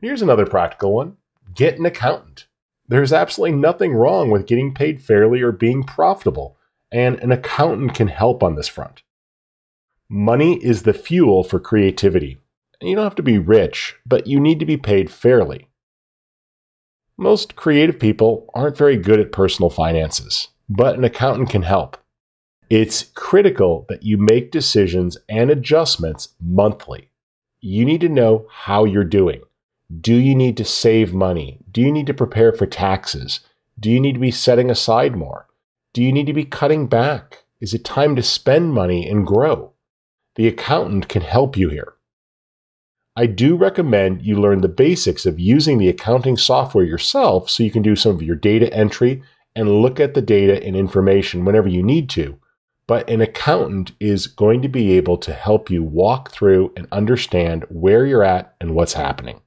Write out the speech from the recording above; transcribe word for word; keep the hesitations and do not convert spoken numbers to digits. Here's another practical one. Get an accountant. There's absolutely nothing wrong with getting paid fairly or being profitable, and an accountant can help on this front. Money is the fuel for creativity. You don't have to be rich, but you need to be paid fairly. Most creative people aren't very good at personal finances, but an accountant can help. It's critical that you make decisions and adjustments monthly. You need to know how you're doing. Do you need to save money? Do you need to prepare for taxes? Do you need to be setting aside more? Do you need to be cutting back? Is it time to spend money and grow? The accountant can help you here. I do recommend you learn the basics of using the accounting software yourself so you can do some of your data entry and look at the data and information whenever you need to. But an accountant is going to be able to help you walk through and understand where you're at and what's happening.